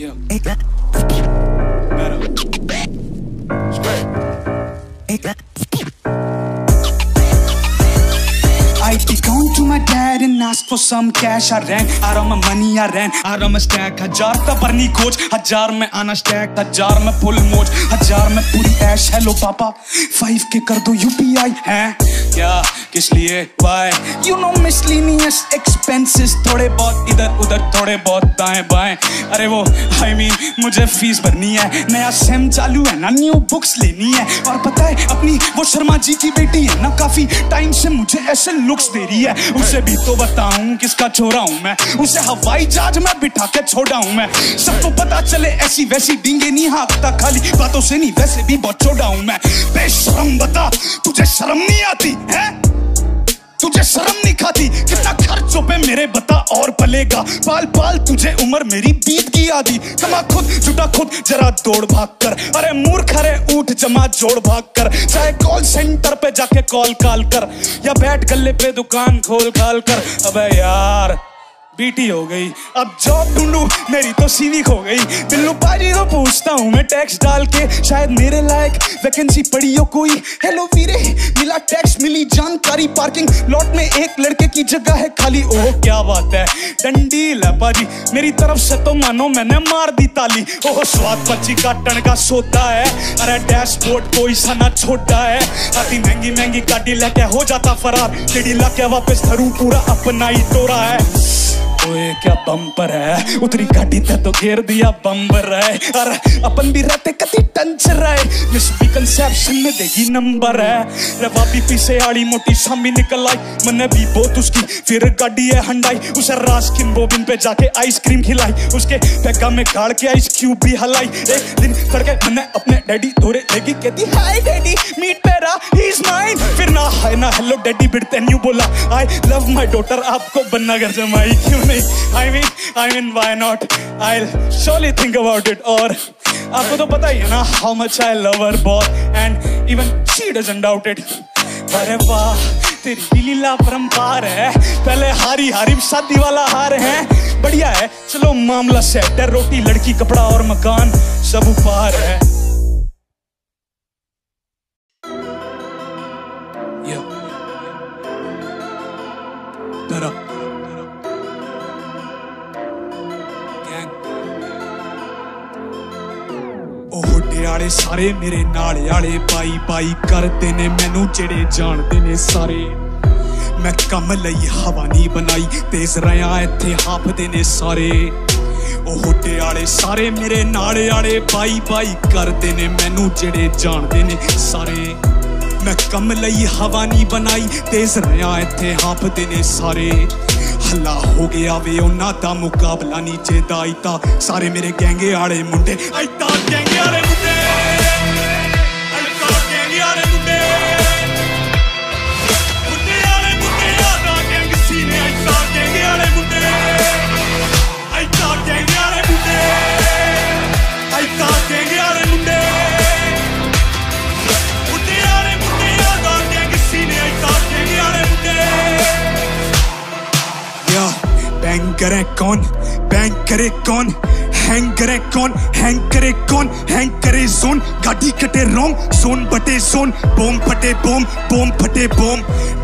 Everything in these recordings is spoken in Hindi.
Yeah. I keep going to my dad and ask for some cash. I ran out of my money, I ran out of my stack. 1000 का बर्नी कोच, 1000 में आना स्टैक, 1000 में फुल मोच, 1000 में पूरी ऐश। हेलो पापा 5K कर दो UPI है क्या, किस लिए, बाय? यू नो मिसलिनियस एक्सपेंसेस, थोड़े बहुत इधर उधर, थोड़े बहुत दाएं बाएं। अरे वो आई मीन मुझे फीस भरनी है, नया सेम चालू है ना, न्यू बुक्स लेनी है। और पता है अपनी वो शर्मा जी की बेटी है ना, काफी टाइम से मुझे ऐसे लुक दे रही है। उसे भी तो बताऊं किसका छोरा हूं मैं, उसे हवाई जहाज में बिठा के छोड़ा हूं मैं। सबको पता चले ऐसी वैसी डींगे नहीं हाँकता, खाली बातों से नहीं वैसे भी बहुत छोड़ा हूं मैं। बेशरम बता तुझे शर्म नहीं आती है, तुझे शर्म नहीं खाती? कितना खर्चों पे मेरे बता और पलेगा, पाल पाल तुझे उम्र मेरी बीत की आधी। कमा खुद जुटा खुद जरा दौड़ भाग कर, अरे मूर्ख रे ऊंट जमा जोड़ भाग कर। चाहे कॉल सेंटर पे जाके कॉल काल कर, या बैठ गल्ले पे दुकान खोल खाल कर। अबे यार बीटी हो गई, अब जॉब ढूंढू मेरी तो सीवी खो गई। दिल्लू पाजी को पूछता हूँ मैं टैक्स डाल के, शायद मेरे लायक वैकेंसी पड़ी हो कोई। हेलो वीरे मिला टैक्स, मिली जानकारी, पार्किंग लॉट में एक लड़के की जगह है खाली। ओह क्या बात है, डंडील है पाजी मेरी तरफ से तो, मानो मैंने मार दी ताली। ओह स्वाद बच्ची काटन का सोता है, अरे डैशबोर्ड कोई सा ना छोटा है। अति महंगी महंगी गाड़ी लेके हो जाता फरार, चिड़ी लाके वापस धरू पूरा अपना ही टोरा है। ओए क्या बम्पर है, उतरी गाड़ी था तो घेर दिया बम्बर है। अरे अपन भी रहते कति टंचर है, मिस बी कंसेप्शन में देगी नंबर है। रवाबी पीछे आड़ी मोटी शामी निकल आई, मैंने भी बहुत उसकी फिर गाड़ी है हंडाई। उसे रास्किन रोबिन पे जाके आइसक्रीम खिलाई, उसके पैगा में गाड़ के आइस क्यूब भी हलाई। एक दिन करके मैंने अपने डैडी धोरे लेगी, कहती हाय डैडी मीट पेरा ही इज माइन। फिर ना हाय ना हेलो डैडी बिड़ते न्यू बोला, आई लव माई डॉटर आपको बनना घर जमाई। क्यों I mean, why not? I'll surely think about it. और आपको तो पता ही है ना how much I love her boss, and even she doesn't doubt it. अरे वाह तेरी लीला परंपार है, पहले हारी हारी शादी वाला हार है। बढ़िया है चलो मामला सेट है, रोटी लड़की कपड़ा और मकान सब उपहार है। yeah. आड़े सारे मेरे नाल आड़े पाई पाई करते ने मैनू, जेड़े जानते ने सारे। मैं कम लई हवा नहीं बनाई, तेज रहा इत्थे हाफते ने सारे। ओह होटे आड़े सारे मेरे नाल आड़े पाई पाई करते ने मैनू, जेड़े जानते ने सारे। मैं कम लई हवा नहीं बनाई, तेज रहा इत्थे हाफते ने सारे। हल्ला हो गया वे उन्हां दा मुकाबला नीचे दाईता, सारे मेरे गैंगे आड़े मुंडे आईता, गैंगे आड़े मुंडे आईता, गैंगे आड़े मुंडे मुंडे आड़े मुंडे आदा गैंग सीने आईता, गैंगे आड़े मुंडे आईता, गैंगे आड़े मुंडे आईता, गैंगे आड़े मुंडे मुंडे आड़े मुंडे आदा गैंग सीने आईता, गैंगे आड़े मुंडे। बैंग करे कौन, बैंग करे कौन, हैंग करे कौन, हैंग करे कौन, हैंग करे जोन। गाड़ी कटे रोम, जोन बटे जोन, बोम फटे बोम, बोम फटे बोम।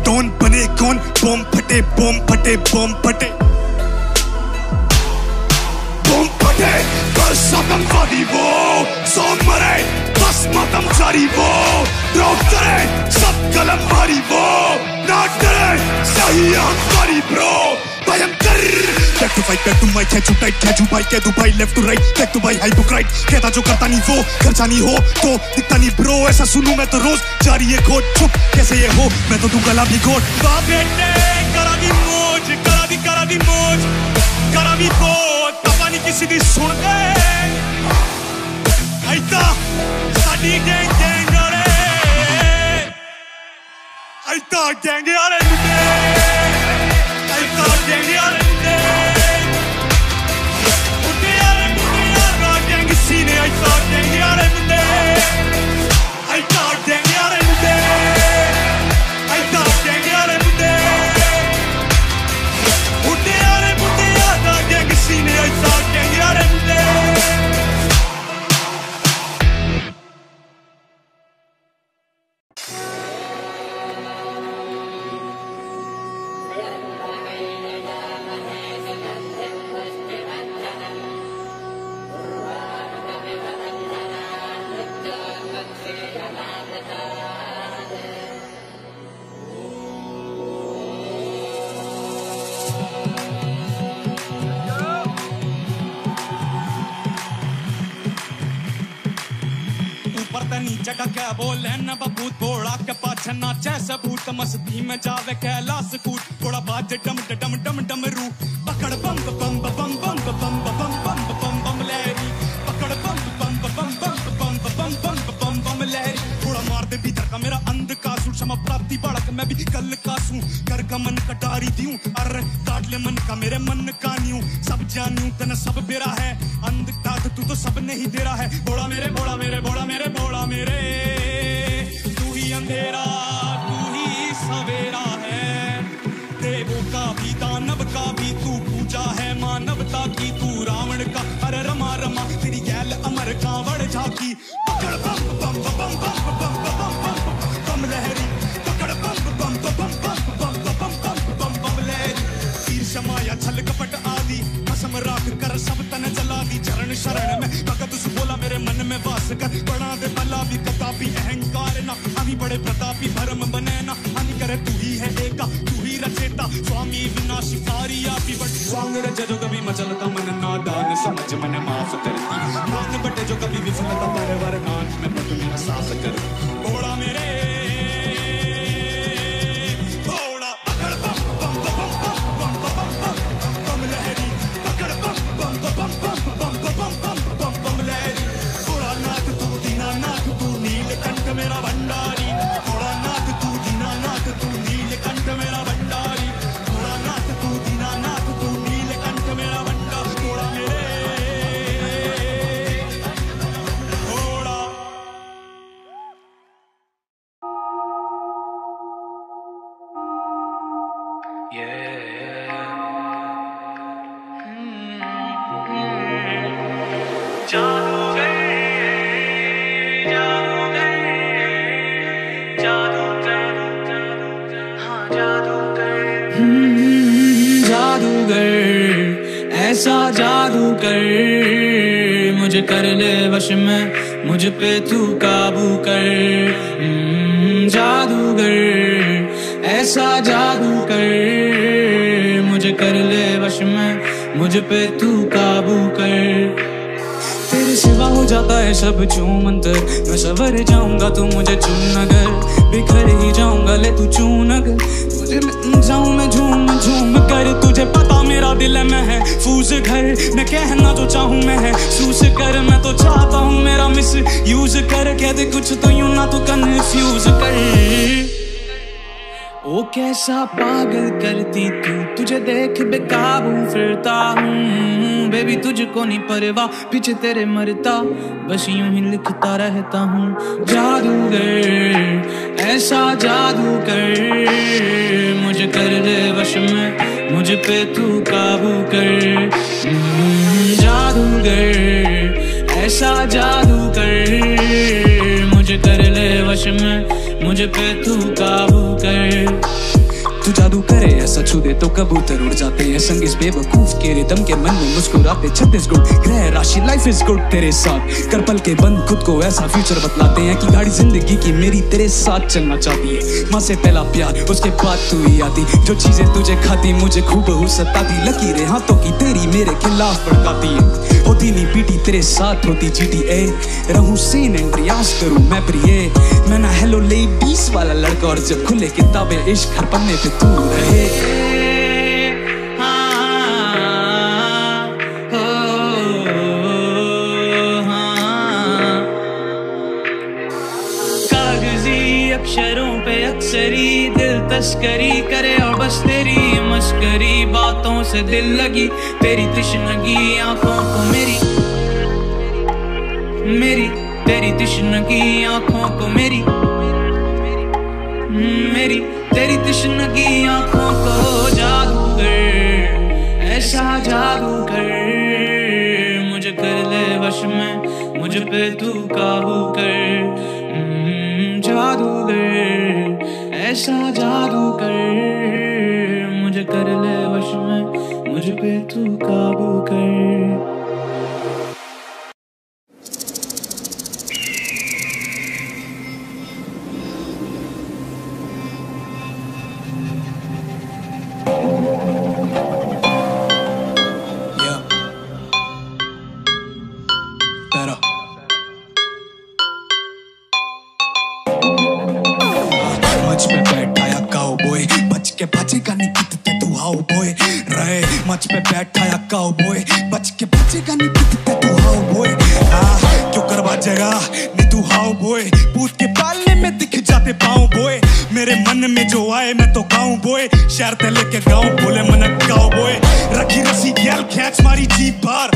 डॉन बने कौन, बोम फटे बोम, फटे बोम फटे बोम फटे। कल सतमवादी वो सोम मरे, बस मातम जारी वो ड्रॉप करे, सब कलम भारी वो ना करे, सही हमारी bro. Back to fight, back to my catch you tight, catch you by catch you by left to right, back to by high to right। कहता जो करता नहीं वो, खर्चा नहीं हो तो दिखता नहीं bro। ऐसा सुनूं मैं तो रोज, जारी है खोज, चुप कैसे ये हो, मैं तो दूंगा लाभ ही खोज। बाप बेटे करा दी मौज, करा दी मौज, करा दी खोज, पता नहीं किसी दी सुन गए। आइता साडी गैंग गैंग आरे, आइता गैंग आरे मुंडे, आइता गैंग आरे मुंडे, मुंडे आरे मुंडे आदा गैंग सीने आइता, गैंग आरे मुंडे, आइता गैंग आरे मुंडे, आइता गैंग आरे मुंडे, मुंडे आरे मुंडे आदा गैंग सीने आइता, गैंग आरे मुंडे। तनी जगह क्या बोले न बबूत बोड़ा के पाछ नाचे सबूत मस्ती में जावे कैलाश कूद थोड़ा बाज डम डम डम डमरू पकड़ बम बम बम बम बम बम बम बम बम लहरी पकड़ बम बम बम बम बम बम बम बम बम लहरी थोड़ा मार दे भीतर का मेरा अंध कासू क्षमा प्राप्ति बाड़क मैं भी कल कासू घर का मन कटारी दियूं अरे काट ले मन का मेरे मन का न्यू सब जानू तना सब बेरा है अंध काट तू तो सब नहीं तेरा है बोड़ा मेरे बोड़ा मेरे बोड़ा मेरे बोड़ा मेरे तू ही अंधेरा तू ही सवेरा है देवों का भी दानव का भी तू पूजा है मानवता की तू रावण का अरे रमा रमा तेरी गैल अमर कांवड़ झाकी पकड़ बम बम बम बम बम बम बम बम लहरी पकड़ बम बम बम बम बम बम बम बम लहरी तीर समाया छल कपट आदि कसम राख कर सब तन जला दी चरण शरण में मन में वास कर बना दे भला भी कतापी अहंकार ना हमी बड़े प्रतापी भरम बने ना हमी करे तू ही है एका तू ही रचेता स्वामी विनाशकारी आपी बट स्वांग रचे जो कभी मचलता मन नादान समझ मन माफ करती नान बटे जो कभी विफलता पर वर नाच में बट मेरा सास कर घोड़ा मेरे घोड़ा पकड़ बम बम बम बम बम बम बम लहरी पकड़ बम बम बम बम बम बम बम बम लहरी मेरा भंडारी थोड़ा नाथ तू दीना नाथ तू नीलकंठ मेरा भंडारी थोड़ा नाथ तू दीना नाथ तू नीलकंठ मेरा भंडारी थोड़ा मेरे थोड़ा जादू ऐसा जादू कर मुझे कर ले वश में मुझ पे तू काबू कर जादूगर ऐसा जादू कर मुझे कर ले वश में मुझ पे तू काबू कर तेरे सिवा हो जाता है सब चूम अंतर मैं सवर जाऊंगा तू मुझे चूम अगर बिखर ही जाऊंगा ले तू चून अगर तुझे मैं जाऊं मैं झूम झूम कर तुझे पता मेरा दिल में है फूस घर मैं कहना तो चाहूं मैं है सूस कर मैं तो चाहता हूं मेरा मिस यूज कर कह दे कुछ तो यूं ना तो कन्फ्यूज कर ओ कैसा पागल करती तू तुझे देख बेकाबू फिरता हूँ बेबी तुझको नहीं परवाह पीछे तेरे मरता बस यूं ही लिखता रहता हूँ जादूगर ऐसा जादू कर मुझे कर ले वश में मुझ पे तू काबू कर जादूगर ऐसा जादू कर मुझे कर ले वश में मुझे पे तू काबू कर तू जादू करे ऐसा छू दे तो कबूतर उड़ जाते हैं संग इस बेवकूफ के रिदम के मन में मुस्कुराते 36 गुण ग्रह राशि लाइफ इज गुड तेरे साथ कर पल के बंद खुद को ऐसा फ्यूचर बतलाते हैं कि गाड़ी जिंदगी की मेरी तेरे साथ चलना चाहती है माँ से पहला प्यार उसके बाद तू ही आती जो चीजें तुझे खाती मुझे खूबहू सताती लकीरें हाथों की तेरी मेरे खिलाफ भड़काती है होती नहीं पीटी तेरे साथ होती चीटी ए रहूं सीन एंड प्रयास करूं मैं प्रिय मैं ना हेलो लेडीज वाला लड़का और जब खुले किताबें इश्क हर पन्ने पे तू रहे अक्षरों पे अक्सरी दिल तस्करी करे और बस तेरी मस्करी बातों से दिल लगी तेरी तश्नगी आंखों को मेरी मेरी तेरी तश्नगी आंखों को मेरी मेरी तेरी तश्नगी आंखों को जादूगर ऐसा जादूगर मुझे कर ले वश में मुझ पे तू काबू कर जादूगर ऐसा जादू कर मुझे कर ले वश में मुझ पे तू काबू कर बचेगा नहीं कितने तू हाउ बॉय रहे मच पे बैठा या काउ बॉय बच के बचेगा नहीं कितने तू हाउ बॉय क्यों करवा जगा नहीं तू हाउ बॉय भूत के पालने में दिख जाते पाऊं बॉय मेरे मन में जो आए मैं तो गाऊं बॉय शहर ते लेके गाऊं बोले मनक गाऊं बॉय रखी रसी गैल खींच मारी जीप बार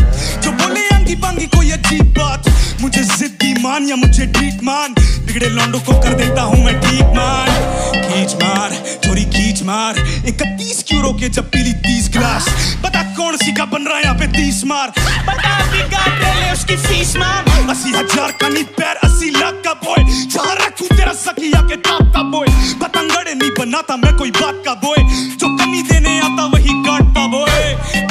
जो बोले आंगी बांगी कोई अजीब बात मुझे जिद्दी मान या मुझे ठीक मान बिगड़े लौंडों को कर देता हूँ मैं ठीक मान खींच मार चोरी खींच मार 31 यूरो के जब पीली 30 ग्लास बता कौन सी का बन रहा है यहाँ पे 30 मार बता बिगाड़े उसकी फीस मार 80,000 का नी पैर 80 लाख का बॉय जहाँ रखूँ तेरा सखिया के ताप का बॉय पतंगड़े नहीं बनाता मैं कोई बात का बॉय जो कनी देने आता वही काटता बॉय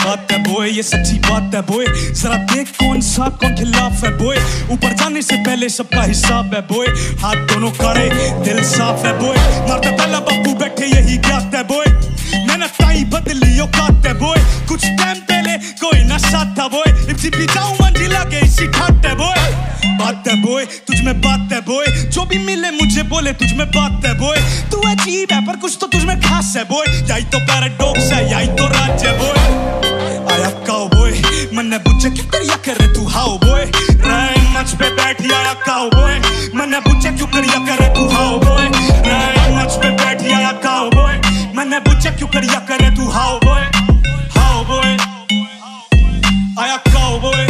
बात है बोए ये सच्ची बात है बोए जरा देख कौन सा कौन खिलाफ है बोए ऊपर जाने से पहले सबका हिसाब है बोए हाथ दोनों खड़े दिल साफ है बोए मरते पहला बापू बैठे यही ज्ञात है बोए मैंने ताई बदली औकात है बोए कुछ टाइम पहले कोई नशा था बोए इसी बिचाऊ मंजिला के इसी खाट है बोए बात है बोए तुझ में बात है बोए जो भी मिले मुझे बोले तुझ में बात है बोए तू अजीब है पर कुछ तो तुझ में खास है बोए यही तो पैराडॉक्स है यही तो राज है बोए मन्ने बुझे क्यों करिया करे तू हाउ बॉय राय मच पे बैठ आया काउ बॉय मन्ने बुझे क्यों करिया करे तू हाउ बॉय राय मच पे बैठ आया काउ बॉय मन्ने बुझे क्यों करिया करे तू हाउ बॉय आया काउ बॉय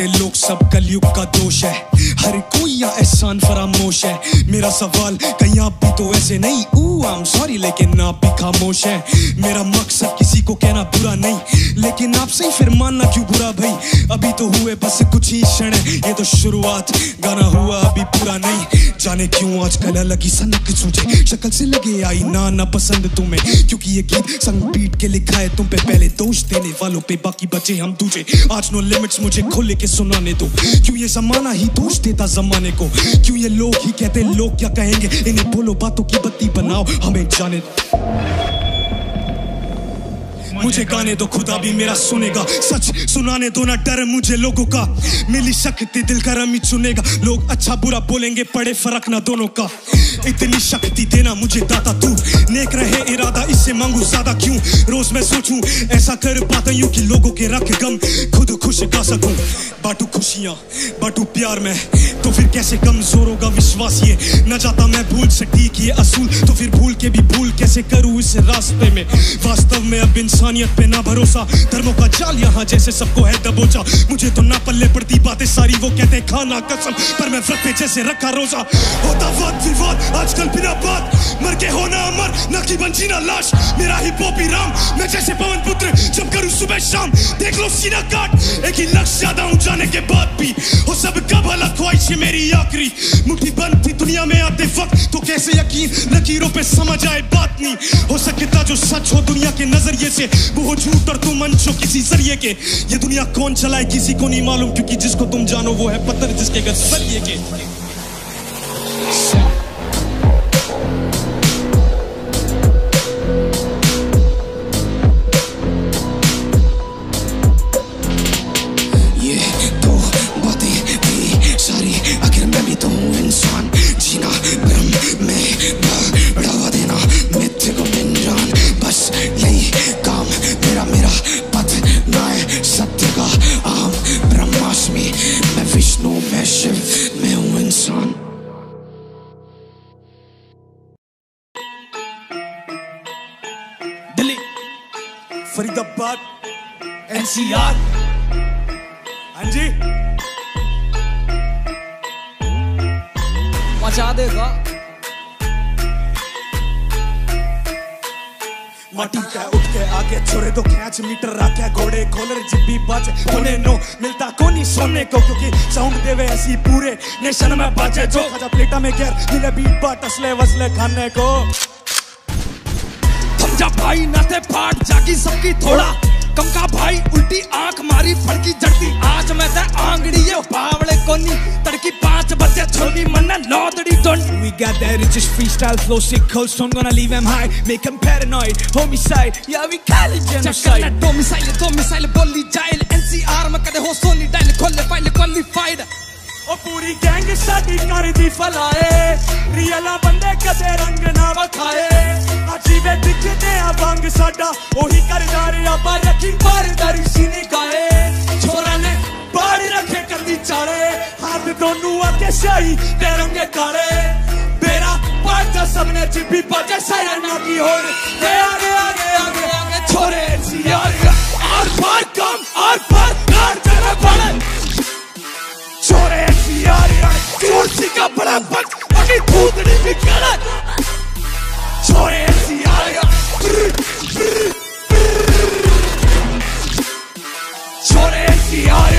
लोग सब कलयुग का दोष है हर कोई या एहसान फरामोश है मेरा सवाल कहीं आप भी तो ऐसे नहीं आई एम सॉरी लेकिन आप भी खामोश है मेरा मकसद किसी को कहना बुरा नहीं लेकिन आपसे ही फिर मानना क्यों बुरा भाई अभी तो हुए बस कुछ ही क्षण है ये तो शुरुआत गाना हुआ अभी पूरा नहीं जाने क्यों आज गला लगी सनक सूझे शक्ल से लगे आई ना पसंद तुम्हें क्योंकि ये गीत संग पीट के लिखा है तुम पे पहले दोष देने वालों पे बाकी बचे हम तुझे आज नो लिमिट्स मुझे खोले के सुनाने दो क्यों ये जमाना ही दोष देता जमाने को क्यों ये लोग ही कहते लोग क्या कहेंगे इन्हें बोलो बातों की बत्ती बनाओ हमें जाने मुझे गाने दो खुदा भी मेरा सुनेगा सच सुनाने दो ना डर मुझे लोगों का मिली शक्ति दिल का रमी चुनेगा लोग अच्छा बुरा बोलेंगे पड़े फर्क ना दोनों का इतनी शक्ति देना मुझे दाता तू नेक रहे इरादा इससे मांगू ज्यादा क्यों रोज मैं सोचूं ऐसा कर पाता यूं कि लोगों के रख गम खुद खुश गा सकूं बांटू खुशियां बांटू प्यार में तो फिर कैसे कमजोरों का विश्वास ये न जाता मैं भूल सकती कि ये असूल तो फिर भूल के भी भूल कैसे करूं इस रास्ते में वास्तव में अब इंसानियत पे ना भरोसा धर्मों का जाल यहाँ जैसे सबको है दबोचा मुझे तो ना पल्ले पड़ती बातें सारी वो कहते खाना कसम पर मैं व्रत पे जैसे रखा रोजा होता वाद विवाद आजकल बिना बात मर के होना अमर न की बन जीना लाश मेरा ही पोपी राम मैं जैसे पवन पुत्र जब करूँ सुबह शाम देख लो सीना काट एक ही लक्ष्य ज्यादा हूँ जाने के बाद भी हो सब का भला ख्वाहिश मेरी आखिरी मुट्ठी बंद थी दुनिया में आते वक्त तो कैसे यकीन लकीरों पे समझ आए बात नहीं हो सकता जो सच हो दुनिया के नजरिए से वो हो झूठ और तुम अंश हो किसी जरिए के ये दुनिया कौन चलाए किसी को नहीं मालूम क्योंकि जिसको तुम जानो वो है पत्थर जिसके गजरिए के NCR हांजी मचा देगा मटी का उठ के आगे छोड़े दो खैच मीटर रखे घोड़े खोलर जिब्बी बाजे होने नो मिलता कोनी सोने को क्योंकि साउंड देवे ऐसी पूरे नेशन में बाजे जो खजा प्लेटा में गैर मिले बीट बाट असले वसले खाने को थम जा भाई नाते पाट जाकी सबकी थोड़ा कम का भाई उल्टी आंख मारी फड़की जड़ती आज मैं आंगड़ी ये बावड़े कोनी तड़की 5 बजे छोड़ी मन नौदड़ी don't we got that richest freestyle flow, sick cold stone, gonna leave him high, make him paranoid, homicide, yeah we call it genocide. Chakna domicile, bully jail, NCR में कदे हो सोनी डायल, qualified, qualified. ओ पूरी गैंग साडी कर दी फलाए, रियला बंदे कदे रंग ना बखाए, अजीबे दिखदे आ वांग साडा, ओही करदा रे आपा रखी बारदारी सीने काए, छोरा ने बाड़ रखे कर दी चाले, हाथ दोनों आते सही ते रंगे काले, बेरा पाटा सबने चिपी पाटे सायरन की होड़, ए आगे आगे आगे आगे छोरे एनसीआर, आर पार कम आर पार कार तेरा बड़े, छोरे एनसीआर कुर्सी का बड़ा बक अभी भूतड़ी भी करा, छोरे एनसीआर छोरे एनसीआर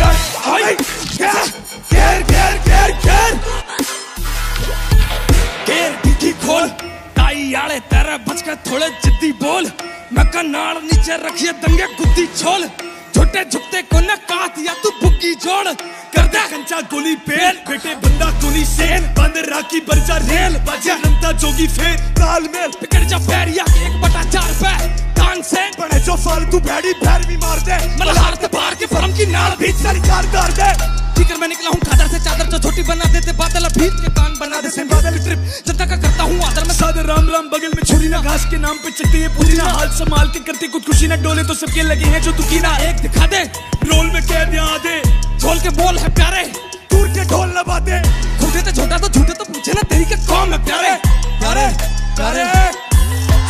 हाय केर केर केर केर केर डिक्की खोल ताई यारे तेरा बच के थोड़े जिद्दी बोल नक्का नाड़ नीचे रखिए दंगे गुद्दी छोल झुटे झुकते को न काट या तू बुक्की जोड़ कर दे कंचा गोली पेल बेटे बंदा गोली सेल बंद राखी बर्जा रेल बाजा नंता जोगी फेर ताल मेल पिकड़ जा पैर या 1/4 पे कांग से बड़े जो फालतू भैड़ी भैर भी मार दे मलार से बाहर के फरम की नाल बीच सारी कार कर दे ठीक मैं निकला हूँ खादर से चादर जो छोटी बना देते बादल भीत के कान बना देते बादल ट्रिप जनता का करता हूँ आदर में सादर राम राम बगल में छुरी ना घास के नाम पे चलती है पूरी ना हाल संभाल के करती खुदकुशी ना डोले तो सबके लगे हैं जो दुखी ना एक दिखा दे रोल में कैद यहाँ दे झोल के बोल है प्यारे दूर के ढोल न बाते झूठे तो झूठा तो झूठे तो पूछे ना तेरी के कौन है प्यारे प्यारे प्यारे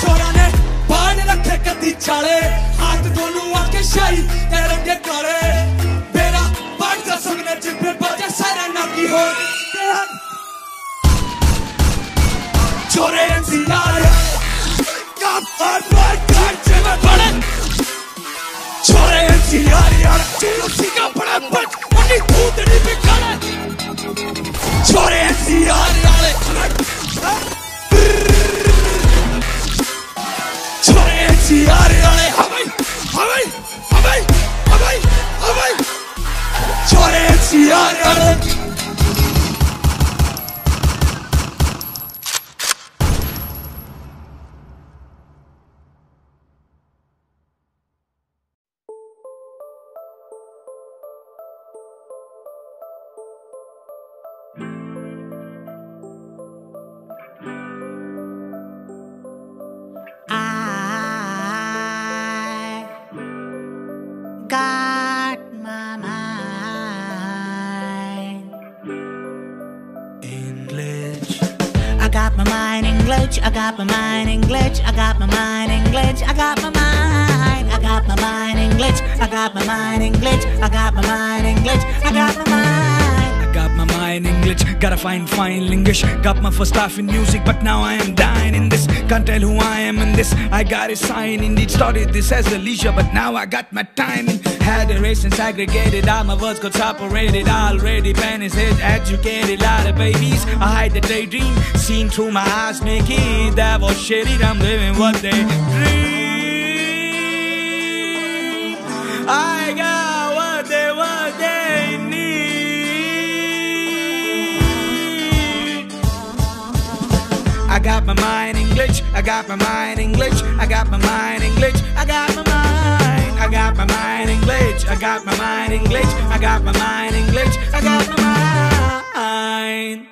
छोरा ने बाण रखे कदी छाले हाथ दोनों आके शाही तेरे काले बेरा बाढ़ का संगने जिब्बे बाजा सारा ना की हो छोरे एनसीआर का बाढ़ का जिब्बे बड़े छोरे एनसीआर यार तुलसी का बड़ा बट उन्हीं भूतड़ी पे काला छोरे एनसीआर यारे छोरे एनसीआर यारे हवाई हवाई हवाई हवाई हवाई छोरे एनसीआर यारे I got my mind in glitch, I got my mind in glitch, I got my mind, I got my mind in glitch, I got my mind in glitch, I got my mind in glitch, I got my mind, I got my mind in glitch, gotta find fine English, got my first half in music, but now I am dying in this, can't tell who I am in this, I got a sign indeed, started this as a leisure, but now I got my time in. Had a race and segregated, all my words got separated. Already penis is educated, lot of babies. I hide the daydream, seen through my eyes, Mickey. That was shitty, I'm living what they dream. I got what they need. I got my mind in glitch, I got my mind in glitch, I got my mind in glitch, I got my mind. I got my mind in glitch, I got my mind in glitch, I got my mind in glitch, I got my mind.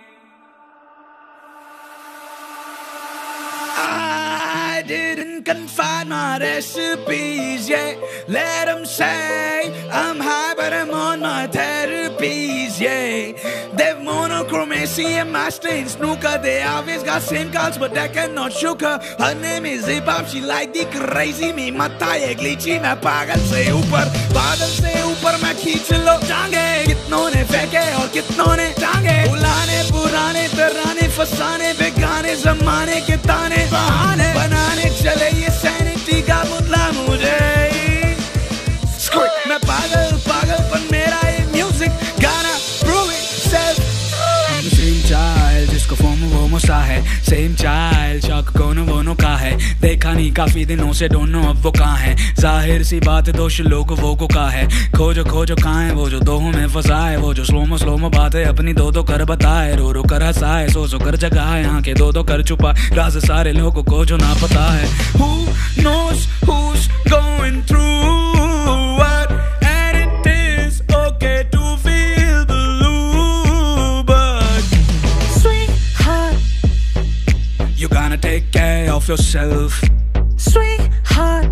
I didn't confine my recipes yet, let them say I'm high but I'm on my therapies, yeah. They've monochromacy and my stain snooker, they always got same calls but I cannot shook her. Her name is Zipop, she like the crazy me, mata ye glitchy, main pagal se upar main khich lo jange, kitnon ne feke aur kitnon ne jange, bulane purane tarane fasane begane zamane ke taane bahane banane chale ye sanity ka mutla mujhe squirt, main pagal par mera ye music gana prove itself. The same child jisko form wo mosa hai, same child shock kono wono ka hai, dekha भी काफी दिनों से दोनों अब वो कहाँ है, जाहिर सी बात दोष लोग वो को कहा है। खोजो कहाँ है वो जो दोहों में फंसा है, वो जो स्लोमो बातें अपनी दो कर बताए, रो कर हंसाए, सो कर जगाए, आंखें दो कर छुपा राज सारे लोगों को जो ना पता है। Who knows who's going through? Take care of yourself, sweetheart.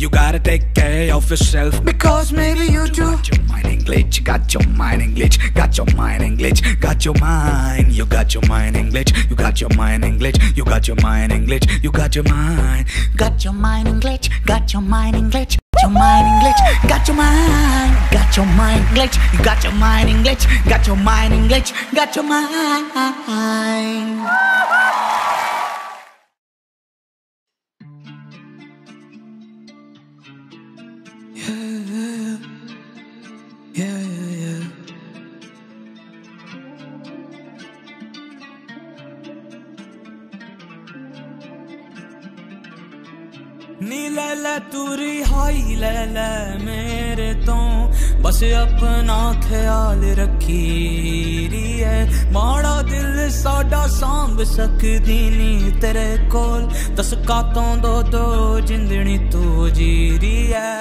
You gotta take care of yourself, because maybe you do. Got your mind in glitch, got your mind in glitch, got your mind in glitch, got your mind. You got your mind in glitch, you got your mind in glitch, you got your mind in glitch, you got your mind. Got your mind in glitch, got your mind in glitch, got your mind in glitch, got your mind. Got your mind in glitch, you got your mind in glitch, got your mind in glitch, got your mind. Yeah. नी लैला तुरी हाई लैला मेरे तो बस अपना ख्याल रखी री है, माड़ा दिल साडा सांभ सकदी नी तेरे कोल, दस कातों दो जिंदनी तू जी री है।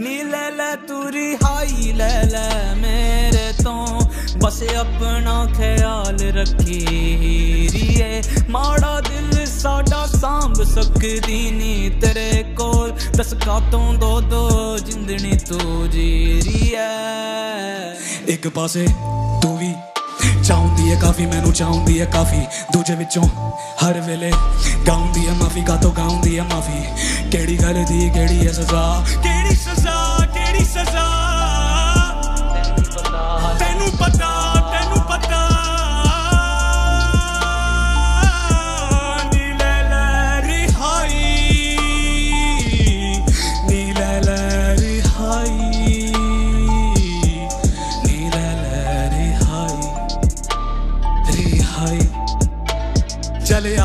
नी लैला तुरी हाई लैला मेरे तो बस अपना ख्याल रखी री है, माड़ा दिल साडा सांभ सकदी नी तेरे कोल, दस कातों दो जिंदनी तू जी री है। एक पासे तू भी चाहती है काफी, मैनू चाहती है काफी, दूजे विचों हर वेले गाउंदी है माफी, कातों गाउंदी है माफी, केड़ी गल दी केड़ी है सजा, केड़ी सजा केड़ी सजा, तैनू पता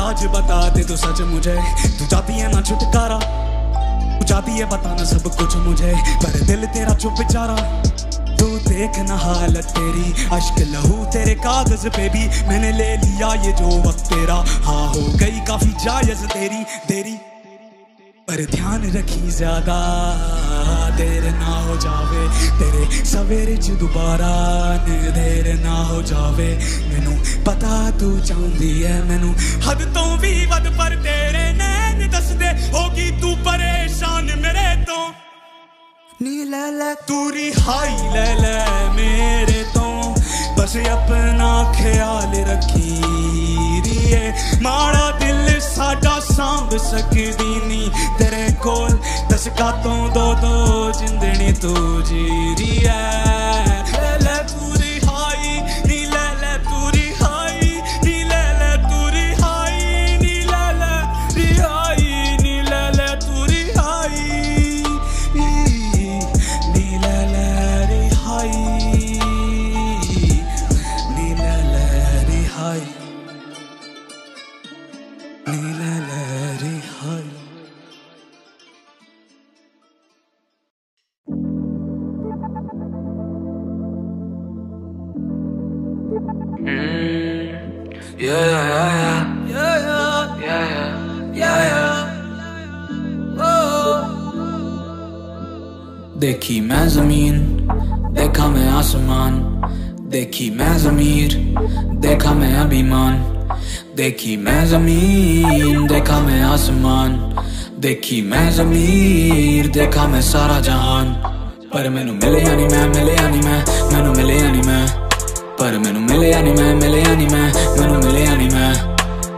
आज बता दे तू सच मुझे, तू चाहती है ना छुटकारा, तू चाहती है बताना सब कुछ मुझे, पर दिल तेरा चुप बेचारा, तू देख ना हालत तेरी, अश्क लहू तेरे कागज पे भी, मैंने ले लिया ये जो वक्त तेरा, हाँ हो गई काफी जायज तेरी देरी, पर ध्यान रखी ज्यादा देर ना हो जावे, तेरे सवेरे च दोबारा देर ना हो जावे, मैनू पता तू चाहती है मैनू हद तो भी वध, पर तेरे नैन दस दे होगी तू परेशान मेरे तो। नी लैला तू रिहाई लैला मेरे तो बस अपना ख्याल रखी री है, माड़ा दिल साडा सांभ सकदी नी तेरे कोल, दस कातों दो जिंदनी तू जी री है। देखी मैं जमीन देखा मैं आसमान, देखी मैं ज़मीर देखा मैं अभिमान, देखी मैं जमीन देखा मैं आसमान, देखी मैं ज़मीर देखा मैं सारा जहान, पर मैनू मिले यानी मैं मैनू मिले यानी मैं, पर मैनू मिले यानी मैं मैनू मिले यानी मैं,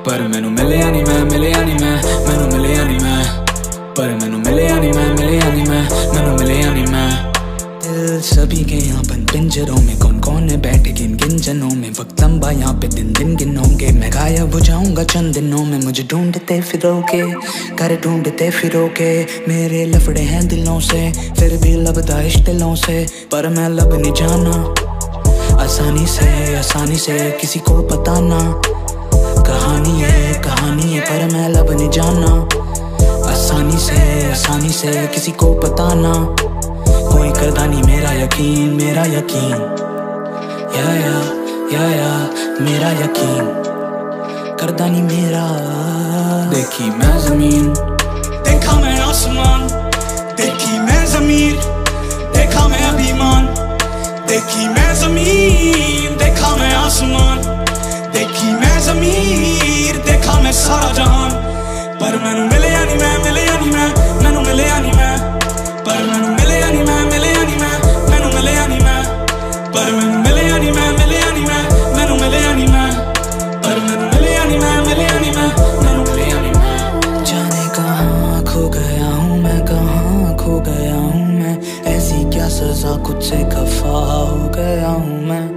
पर मैनू मिले यानी मैं मैनू मिले यानी मैं, पर मैनू मिले यानी मैं मैनू मिले यानी मैं। दिल सभी के यहाँ बन पिंजरों में, कौन कौन है बैठे गिन जनों में, वक्त लंबा यहाँ पे दिन गिन होंगे, मैं गायब हो जाऊंगा चंद दिनों में, मुझे ढूंढते फिरोगे मेरे लफड़े हैं दिलों से, फिर भी लबदा इश्तिलों से, पर मैं लब नहीं जाना आसानी से, किसी को पता ना कहानी है पर मैं लब नहीं जाना आसानी से किसी को पता ना, कोई करता नहीं मेरा यकीन या मेरा यकीन करता नहीं मेरा। देखी मैं जमीन, देखा मैं आसमान, देखी मैं ज़मीर, देखा मैं अभिमान, देखी मैं जमीन, देखा मैं आसमान, देखी मैं ज़मीर, देखा मैं सारा जहान। पर मैनू सजा खुद से खफा हो गया हूँ मैं,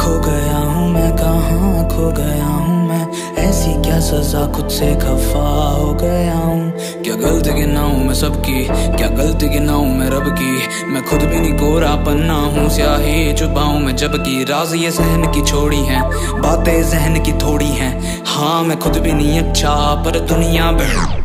खो गया हूँ मैं, कहाँ खो गया हूँ मैं, ऐसी क्या सजा खुद से खफा हो गया हूँ। क्या गलती गिनाऊँ मैं सबकी, क्या गलती गिनाऊँ मैं रब की, मैं खुद भी नहीं कोरा पन्ना हूँ, स्याही छुपाऊँ मैं जबकि राज ये सहन की छोड़ी हैं, बातें जहन की थोड़ी हैं, हाँ मैं खुद भी नहीं अच्छा पर दुनिया में